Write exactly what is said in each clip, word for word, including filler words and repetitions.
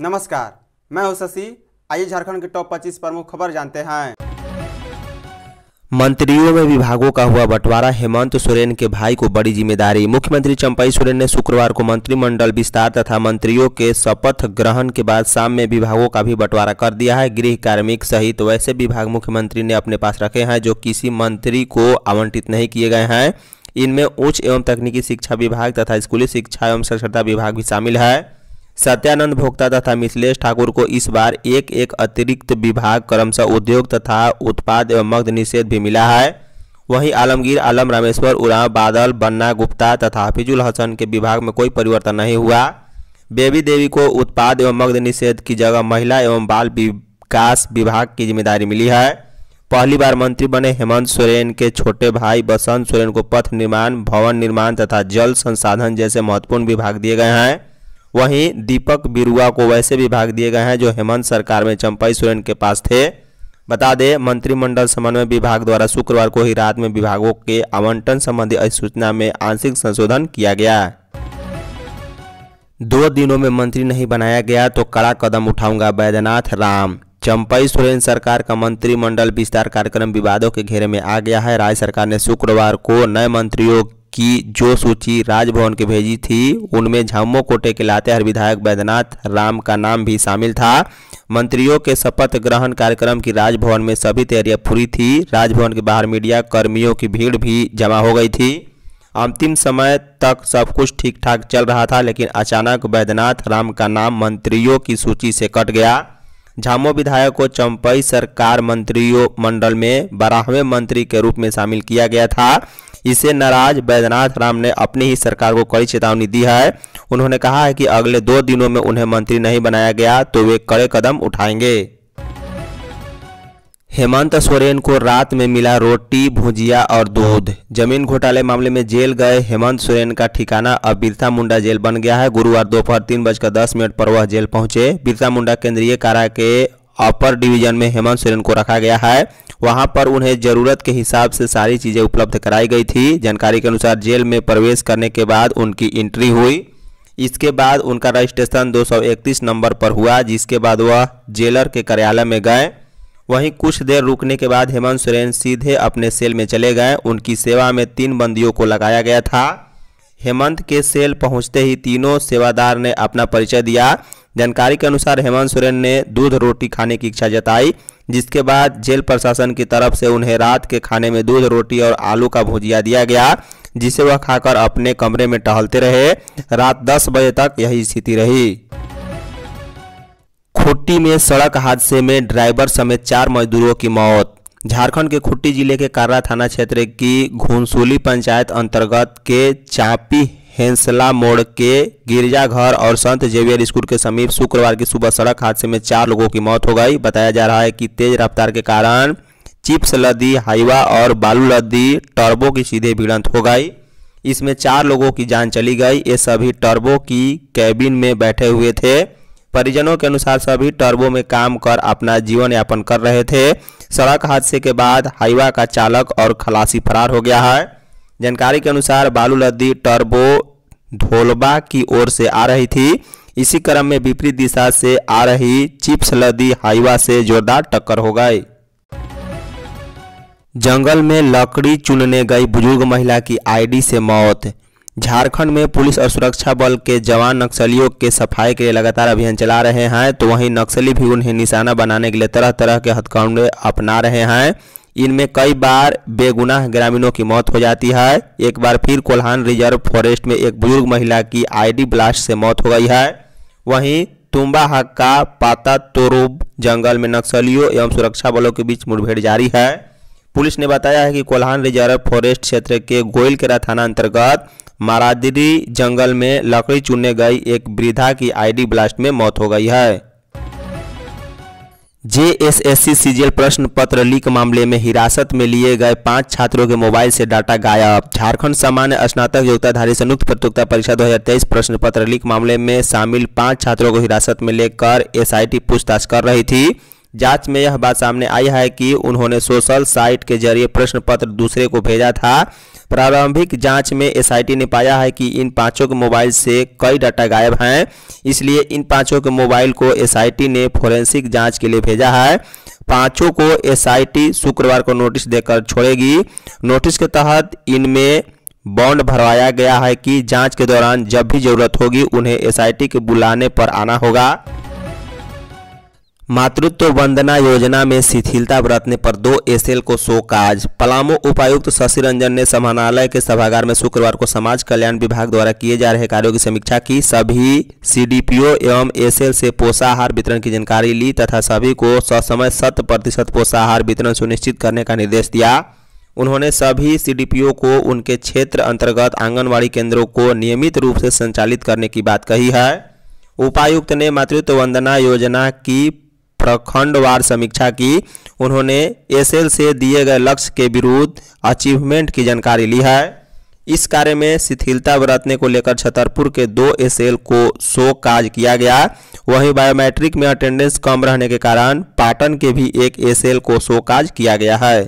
नमस्कार, मैं हूं शशि। आइए झारखंड के टॉप पच्चीस प्रमुख खबर जानते हैं। मंत्रियों में विभागों का हुआ बंटवारा, हेमंत सोरेन के भाई को बड़ी जिम्मेदारी। मुख्यमंत्री चंपाई सोरेन ने शुक्रवार को मंत्रिमंडल विस्तार तथा मंत्रियों के शपथ ग्रहण के बाद शाम में विभागों का भी बंटवारा कर दिया है। गृह कार्मिक सहित वैसे विभाग मुख्यमंत्री ने अपने पास रखे हैं जो किसी मंत्री को आवंटित नहीं किए गए हैं। इनमें उच्च एवं तकनीकी शिक्षा विभाग तथा स्कूली शिक्षा एवं साक्षरता विभाग भी शामिल है। सत्यानंद भोक्ता तथा मिथिलेश ठाकुर को इस बार एक एक अतिरिक्त विभाग क्रमशः उद्योग तथा उत्पाद एवं मद्य निषेध भी मिला है। वहीं आलमगीर आलम, रामेश्वर उरांव, बादल बन्ना गुप्ता तथा हफीजुल हसन के विभाग में कोई परिवर्तन नहीं हुआ। बेबी देवी को उत्पाद एवं मद्य निषेध की जगह महिला एवं बाल विकास विभाग की जिम्मेदारी मिली है। पहली बार मंत्री बने हेमंत सोरेन के छोटे भाई बसंत सोरेन को पथ निर्माण, भवन निर्माण तथा जल संसाधन जैसे महत्वपूर्ण विभाग दिए गए हैं। वहीं दीपक बिरुआ को वैसे विभाग दिए गए हैं जो हेमंत सरकार में चंपाई सोरेन के पास थे। बता दें, मंत्रिमंडल समन्वय विभाग द्वारा शुक्रवार को ही रात में विभागों के आवंटन संबंधी अधिसूचना में आंशिक संशोधन किया गया। दो दिनों में मंत्री नहीं बनाया गया तो कड़ा कदम उठाऊंगा बैद्यनाथ राम। चंपाई सोरेन सरकार का मंत्रिमंडल विस्तार कार्यक्रम विवादों के घेरे में आ गया है। राज्य सरकार ने शुक्रवार को नए मंत्रियों की जो सूची राजभवन के भेजी थी उनमें झामुमो कोटे के लातेहार विधायक बैद्यनाथ राम का नाम भी शामिल था। मंत्रियों के शपथ ग्रहण कार्यक्रम की राजभवन में सभी तैयारियां पूरी थी। राजभवन के बाहर मीडिया कर्मियों की भीड़ भी जमा हो गई थी। अंतिम समय तक सब कुछ ठीक ठाक चल रहा था, लेकिन अचानक बैद्यनाथ राम का नाम मंत्रियों की सूची से कट गया। झामुमो विधायक को चंपाई सरकार मंत्रियों मंडल में बारहवें मंत्री के रूप में शामिल किया गया था। इससे नाराज बैद्यनाथ राम ने अपनी ही सरकार को कड़ी चेतावनी दी है। उन्होंने कहा है कि अगले दो दिनों में उन्हें मंत्री नहीं बनाया गया तो वे कड़े कदम उठाएंगे। हेमंत सोरेन को रात में मिला रोटी, भुजिया और दूध। जमीन घोटाले मामले में जेल गए हेमंत सोरेन का ठिकाना अब बिरसा मुंडा जेल बन गया है। गुरुवार दोपहर तीन बजकर दस मिनट पर वह जेल पहुंचे। बिरसा मुंडा केंद्रीय कारा के अपर डिवीजन में हेमंत सोरेन को रखा गया है। वहां पर उन्हें जरूरत के हिसाब से सारी चीजें उपलब्ध कराई गई थी। जानकारी के अनुसार जेल में प्रवेश करने के बाद उनकी एंट्री हुई। इसके बाद उनका रजिस्ट्रेशन दो सौ इकतीस नंबर पर हुआ, जिसके बाद वह जेलर के कार्यालय में गए। वहीं कुछ देर रुकने के बाद हेमंत सोरेन सीधे अपने सेल में चले गए। उनकी सेवा में तीन बंदियों को लगाया गया था। हेमंत के सेल पहुंचते ही तीनों सेवादार ने अपना परिचय दिया। जानकारी के अनुसार हेमंत सोरेन ने दूध रोटी खाने की इच्छा जताई, जिसके बाद जेल प्रशासन की तरफ से उन्हें रात के खाने में दूध रोटी और आलू का भुजिया दिया गया, जिसे वह खाकर अपने कमरे में टहलते रहे। रात दस बजे तक यही स्थिति रही। खुट्टी में सड़क हादसे में ड्राइवर समेत चार मजदूरों की मौत। झारखंड के खुट्टी जिले के कार्रा थाना क्षेत्र की घुनसुली पंचायत अंतर्गत के चापी हेंसला मोड़ के गिरजाघर और संत जेवियर स्कूल के समीप शुक्रवार की सुबह सड़क हादसे में चार लोगों की मौत हो गई। बताया जा रहा है कि तेज रफ्तार के कारण चिप्स लदी हाईवा और बालू लदी टर्बो की सीधे भिड़ंत हो गई। इसमें चार लोगों की जान चली गई। ये सभी टर्बो की कैबिन में बैठे हुए थे। परिजनों के अनुसार सभी टर्बो में काम कर अपना जीवन यापन कर रहे थे। सड़क हादसे के बाद हाईवा का चालक और खलासी फरार हो गया है। जानकारी के अनुसार बालू लदी टर्बो धोलबा की ओर से आ रही थी। इसी क्रम में विपरीत दिशा से आ रही चिप्स लदी हाईवा से जोरदार टक्कर हो गई। जंगल में लकड़ी चुनने गई बुजुर्ग महिला की आईडी से मौत। झारखंड में पुलिस और सुरक्षा बल के जवान नक्सलियों के सफाई के लिए लगातार अभियान चला रहे हैं, तो वहीं नक्सली भी उन्हें निशाना बनाने के लिए तरह तरह के हथकंडे अपना रहे हैं। इनमें कई बार बेगुनाह ग्रामीणों की मौत हो जाती है। एक बार फिर कोल्हान रिजर्व फॉरेस्ट में एक बुजुर्ग महिला की आईडी ब्लास्ट से मौत हो गई है। वहीं तुम्बाहाका पाता तोरूब जंगल में नक्सलियों एवं सुरक्षा बलों के बीच मुठभेड़ जारी है। पुलिस ने बताया है कि कोल्हान रिजर्व फॉरेस्ट क्षेत्र के गोइलकेरा थाना अंतर्गत मारादिरी जंगल में लकड़ी चुनने गई एक वृद्धा की आईडी ब्लास्ट में मौत हो गई है। जेएसएससी सीजीएल प्रश्न पत्र लीक मामले में हिरासत में लिए गए पांच छात्रों के मोबाइल से डाटा गायब। झारखंड सामान्य स्नातक योग्यताधारी संयुक्त प्रतियोगिता परीक्षा दो हज़ार तेईस प्रश्न पत्र लीक मामले में शामिल पांच छात्रों को हिरासत में लेकर एसआईटी पूछताछ कर रही थी। जांच में यह बात सामने आई है कि उन्होंने सोशल साइट के जरिए प्रश्न पत्र दूसरे को भेजा था। प्रारंभिक जांच में एसआईटी ने पाया है कि इन पांचों के मोबाइल से कई डाटा गायब हैं, इसलिए इन पांचों के मोबाइल को एसआईटी ने फोरेंसिक जांच के लिए भेजा है। पांचों को एसआईटी शुक्रवार को नोटिस देकर छोड़ेगी। नोटिस के तहत इनमें बॉन्ड भरवाया गया है कि जांच के दौरान जब भी जरूरत होगी उन्हें एसआईटी के बुलाने पर आना होगा। मातृत्व वंदना योजना में शिथिलता बरतने पर दो एसएल को शोकाज। पलामू उपायुक्त शशि रंजन ने समाहरणालय के सभागार में शुक्रवार को समाज कल्याण विभाग द्वारा किए जा रहे कार्यों की समीक्षा की। सभी सीडीपीओ एवं एसएल से पोषाहार वितरण की जानकारी ली तथा सभी को ससमय शत प्रतिशत पोषाहार वितरण सुनिश्चित करने का निर्देश दिया। उन्होंने सभी सीडीपीओ को उनके क्षेत्र अंतर्गत आंगनबाड़ी केंद्रों को नियमित रूप से संचालित करने की बात कही है। उपायुक्त ने मातृत्व वंदना योजना की प्रखंडवार समीक्षा की। उन्होंने एसएल से दिए गए लक्ष्य के विरुद्ध अचीवमेंट की जानकारी ली है। इस कार्य में शिथिलता बरतने को लेकर छतरपुर के दो एसएल को शोकाज किया गया। वहीं बायोमेट्रिक में अटेंडेंस कम रहने के कारण पाटन के भी एक एसएल को शोकाज किया गया है।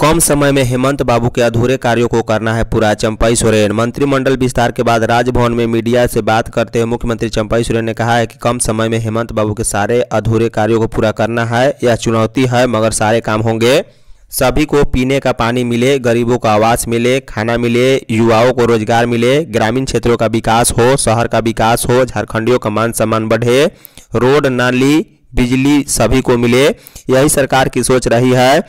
कम समय में हेमंत बाबू के अधूरे कार्यों को करना है पूरा। चंपई सोरेन। मंत्रिमंडल विस्तार के बाद राजभवन में मीडिया से बात करते हुए मुख्यमंत्री चंपई सोरेन ने कहा है कि कम समय में हेमंत बाबू के सारे अधूरे कार्यों को पूरा करना है। यह चुनौती है मगर सारे काम होंगे। सभी को पीने का पानी मिले, गरीबों को आवास मिले, खाना मिले, युवाओं को रोजगार मिले, ग्रामीण क्षेत्रों का विकास हो, शहर का विकास हो, झारखंडियों का मान सम्मान बढ़े, रोड नाली बिजली सभी को मिले, यही सरकार की सोच रही है।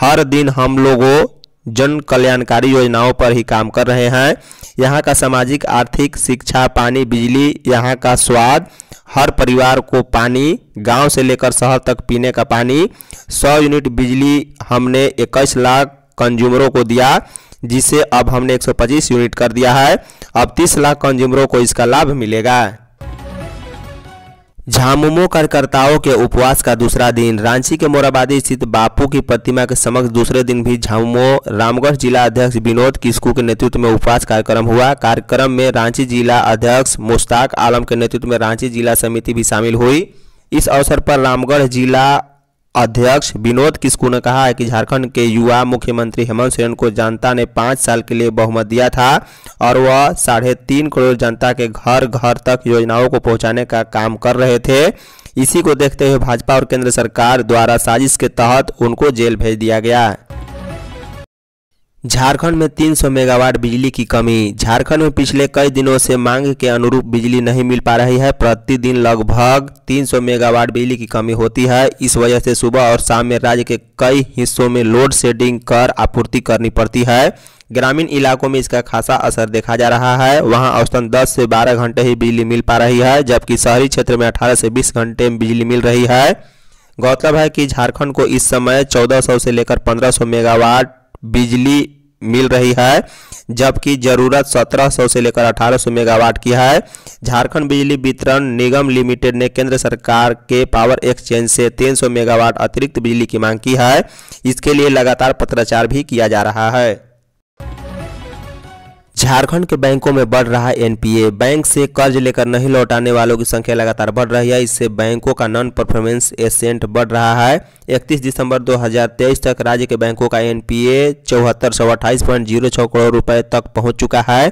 हर दिन हम लोगों जन कल्याणकारी योजनाओं पर ही काम कर रहे हैं। यहाँ का सामाजिक आर्थिक शिक्षा पानी बिजली, यहाँ का स्वाद, हर परिवार को पानी, गांव से लेकर शहर तक पीने का पानी, सौ यूनिट बिजली हमने इक्कीस लाख कंज्यूमरों को दिया जिसे अब हमने एक सौ पच्चीस यूनिट कर दिया है। अब तीस लाख कंज्यूमरों को इसका लाभ मिलेगा। झामुमो कार्यकर्ताओं के उपवास का दूसरा दिन। रांची के मोराबादी स्थित बापू की प्रतिमा के समक्ष दूसरे दिन भी झामुमो रामगढ़ जिला अध्यक्ष विनोद किस्कू के नेतृत्व में उपवास कार्यक्रम हुआ। कार्यक्रम में रांची जिला अध्यक्ष मुस्ताफ आलम के नेतृत्व में रांची जिला समिति भी शामिल हुई। इस अवसर पर रामगढ़ जिला अध्यक्ष विनोद किस्कू ने कहा है कि झारखंड के युवा मुख्यमंत्री हेमंत सोरेन को जनता ने पाँच साल के लिए बहुमत दिया था और वह साढ़े तीन करोड़ जनता के घर घर तक योजनाओं को पहुंचाने का काम कर रहे थे। इसी को देखते हुए भाजपा और केंद्र सरकार द्वारा साजिश के तहत उनको जेल भेज दिया गया। झारखंड में तीन सौ मेगावाट बिजली की कमी। झारखंड में पिछले कई दिनों से मांग के अनुरूप बिजली नहीं मिल पा रही है। प्रतिदिन लगभग तीन सौ मेगावाट बिजली की कमी होती है। इस वजह से सुबह और शाम में राज्य के कई हिस्सों में लोड शेडिंग कर आपूर्ति करनी पड़ती है। ग्रामीण इलाकों में इसका खासा असर देखा जा रहा है। वहां औसतन दस से बारह घंटे ही बिजली मिल पा रही है, जबकि शहरी क्षेत्र में अठारह से बीस घंटे में बिजली मिल रही है। गौरतलब है कि झारखंड को इस समय चौदह सौ से लेकर पंद्रह सौ मेगावाट बिजली मिल रही है, जबकि जरूरत सत्रह सौ से लेकर अठारह सौ मेगावाट की है। झारखंड बिजली वितरण निगम लिमिटेड ने केंद्र सरकार के पावर एक्सचेंज से तीन सौ मेगावाट अतिरिक्त बिजली की मांग की है। इसके लिए लगातार पत्राचार भी किया जा रहा है। झारखंड के बैंकों में बढ़ रहा है एनपीए। बैंक से कर्ज लेकर नहीं लौटाने वालों की संख्या लगातार बढ़ रही है। इससे बैंकों का नॉन परफॉर्मेंस एसेंट बढ़ रहा है। इकतीस दिसंबर दो हज़ार तेईस तक राज्य के बैंकों का एनपीए चौहत्तर सौ अट्ठाईस पॉइंट जीरो छः करोड़ रुपए तक पहुंच चुका है।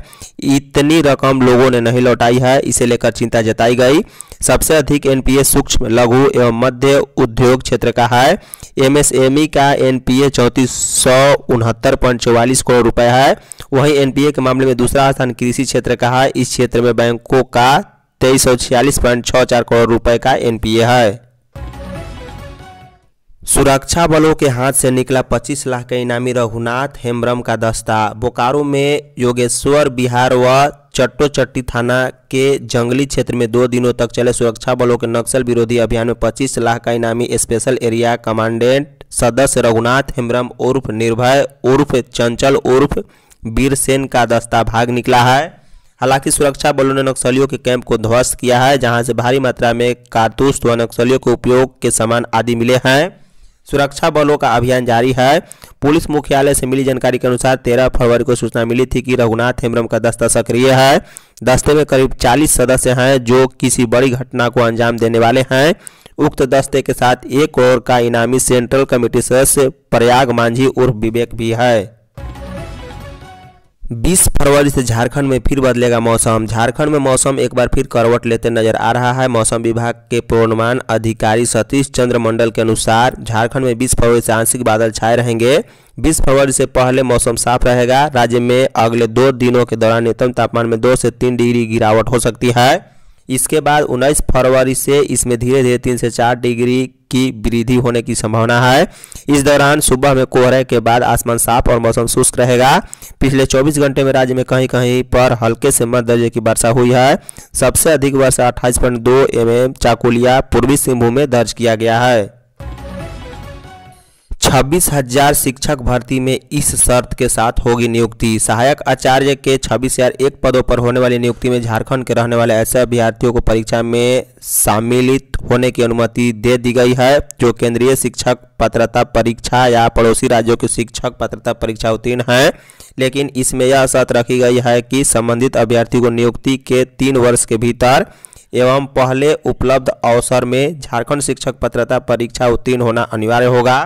इतनी रकम लोगों ने नहीं लौटाई है, इसे लेकर चिंता जताई गई। सबसे अधिक एनपीए सूक्ष्म लघु एवं मध्य उद्योग क्षेत्र का है। एमएसएमई का एनपीए चौंतीस सौ उनहत्तर पॉइंट चौवालीस करोड़ रुपए है। वहीं एनपीए के मामले में दूसरा स्थान कृषि क्षेत्र का है। इस क्षेत्र में बैंकों का तेईस सौ छियालीस पॉइंट छः चार करोड़ रुपए का एनपीए है। सुरक्षा बलों के हाथ से निकला पच्चीस लाख के इनामी रघुनाथ हेम्ब्रम का दस्ता। बोकारो में योगेश्वर बिहार व चट्टोचट्टी थाना के जंगली क्षेत्र में दो दिनों तक चले सुरक्षा बलों के नक्सल विरोधी अभियान में पच्चीस लाख का इनामी स्पेशल एरिया कमांडेंट सदस्य रघुनाथ हेम्ब्रम उर्फ निर्भय उर्फ चंचल उर्फ बीरसेन का दस्ता भाग निकला है। हालांकि सुरक्षा बलों ने नक्सलियों के कैंप को ध्वस्त किया है, जहाँ से भारी मात्रा में कारतूस व नक्सलियों के उपयोग के सामान आदि मिले हैं। सुरक्षा बलों का अभियान जारी है। पुलिस मुख्यालय से मिली जानकारी के अनुसार तेरह फरवरी को सूचना मिली थी कि रघुनाथ हेम्ब्रम का दस्ता सक्रिय है। दस्ते में करीब चालीस सदस्य हैं जो किसी बड़ी घटना को अंजाम देने वाले हैं। उक्त दस्ते के साथ एक और का इनामी सेंट्रल कमेटी सदस्य प्रयाग मांझी उर्फ विवेक भी है। बीस फरवरी से झारखंड में फिर बदलेगा मौसम। झारखंड में मौसम एक बार फिर करवट लेते नजर आ रहा है। मौसम विभाग के पूर्वानुमान अधिकारी सतीश चंद्र मंडल के अनुसार झारखंड में बीस फरवरी से आंशिक बादल छाए रहेंगे। बीस फरवरी से पहले मौसम साफ रहेगा। राज्य में अगले दो दिनों के दौरान न्यूनतम तापमान में दो से तीन डिग्री गिरावट हो सकती है। इसके बाद उन्नीस फरवरी से इसमें धीरे धीरे तीन से चार डिग्री की वृद्धि होने की संभावना है। इस दौरान सुबह में कोहरे के बाद आसमान साफ और मौसम शुष्क रहेगा। पिछले चौबीस घंटे में राज्य में कहीं कहीं पर हल्के से मध्य दर्जे की वर्षा हुई है। सबसे अधिक वर्षा अट्ठाईस पॉइंट दो एम एम चाकुलिया पूर्वी सिंहभूम में दर्ज किया गया है। छब्बीस हजार शिक्षक भर्ती में इस शर्त के साथ होगी नियुक्ति। सहायक आचार्य के छब्बीस हजार एक पदों पर होने वाली नियुक्ति में झारखंड के रहने वाले ऐसे अभ्यर्थियों को परीक्षा में सम्मिलित होने की अनुमति दे दी गई है जो केंद्रीय शिक्षक पात्रता परीक्षा या पड़ोसी राज्यों के शिक्षक पात्रता परीक्षा उत्तीर्ण हैं, लेकिन इसमें यह शर्त रखी गई है कि संबंधित अभ्यर्थी को नियुक्ति के तीन वर्ष के भीतर एवं पहले उपलब्ध अवसर में झारखंड शिक्षक पात्रता परीक्षा उत्तीर्ण होना अनिवार्य होगा।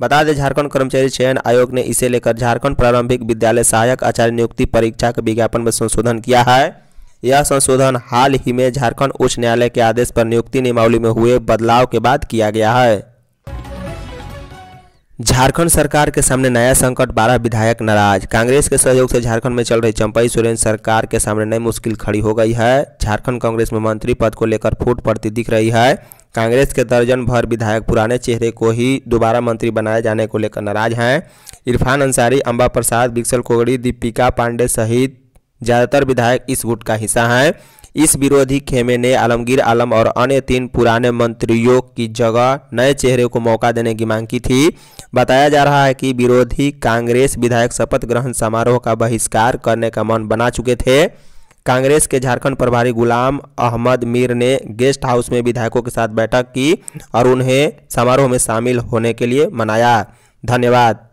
बता दें, झारखंड कर्मचारी चयन आयोग ने इसे लेकर झारखंड प्रारंभिक विद्यालय सहायक आचार्य नियुक्ति परीक्षा के विज्ञापन में संशोधन किया है। यह संशोधन हाल ही में झारखंड उच्च न्यायालय के आदेश पर नियुक्ति नियमावली में हुए बदलाव के बाद किया गया है। झारखंड सरकार के सामने नया संकट, बारह विधायक नाराज। कांग्रेस के सहयोग से झारखंड में चल रही चंपाई सोरेन सरकार के सामने नई मुश्किल खड़ी हो गई है। झारखंड कांग्रेस में मंत्री पद को लेकर फूट पड़ती दिख रही है। कांग्रेस के दर्जन भर विधायक पुराने चेहरे को ही दोबारा मंत्री बनाए जाने को लेकर नाराज हैं। इरफान अंसारी, अम्बा प्रसाद, बिक्सल कोगड़ी, दीपिका पांडे सहित ज़्यादातर विधायक इस गुट का हिस्सा हैं। इस विरोधी खेमे ने आलमगीर आलम और अन्य तीन पुराने मंत्रियों की जगह नए चेहरे को मौका देने की मांग की थी। बताया जा रहा है कि विरोधी कांग्रेस विधायक शपथ ग्रहण समारोह का बहिष्कार करने का मन बना चुके थे। कांग्रेस के झारखंड प्रभारी गुलाम अहमद मीर ने गेस्ट हाउस में विधायकों के साथ बैठक की और उन्हें समारोह में शामिल होने के लिए मनाया। धन्यवाद।